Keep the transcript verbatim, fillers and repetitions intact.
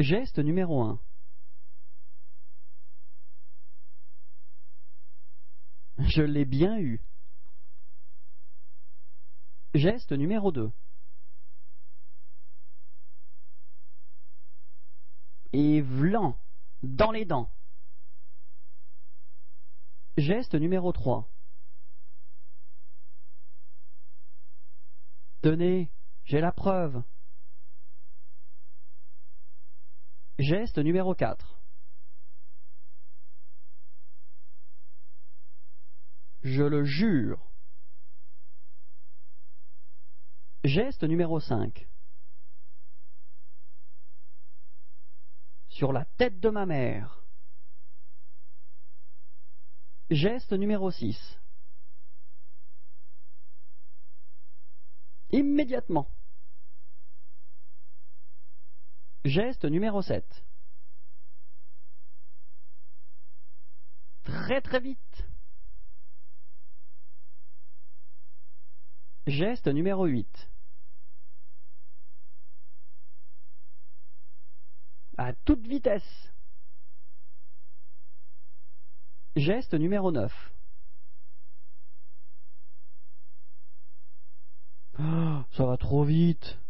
Geste numéro un. Je l'ai bien eu. Geste numéro deux. Et vlan, dans les dents. Geste numéro trois. Tenez, j'ai la preuve. Geste numéro quatre. Je le jure. Geste numéro cinq. Sur la tête de ma mère. Geste numéro six. Immédiatement. Geste numéro sept. Très très vite. Geste numéro huit. À toute vitesse. Geste numéro neuf. Ah, ça va trop vite.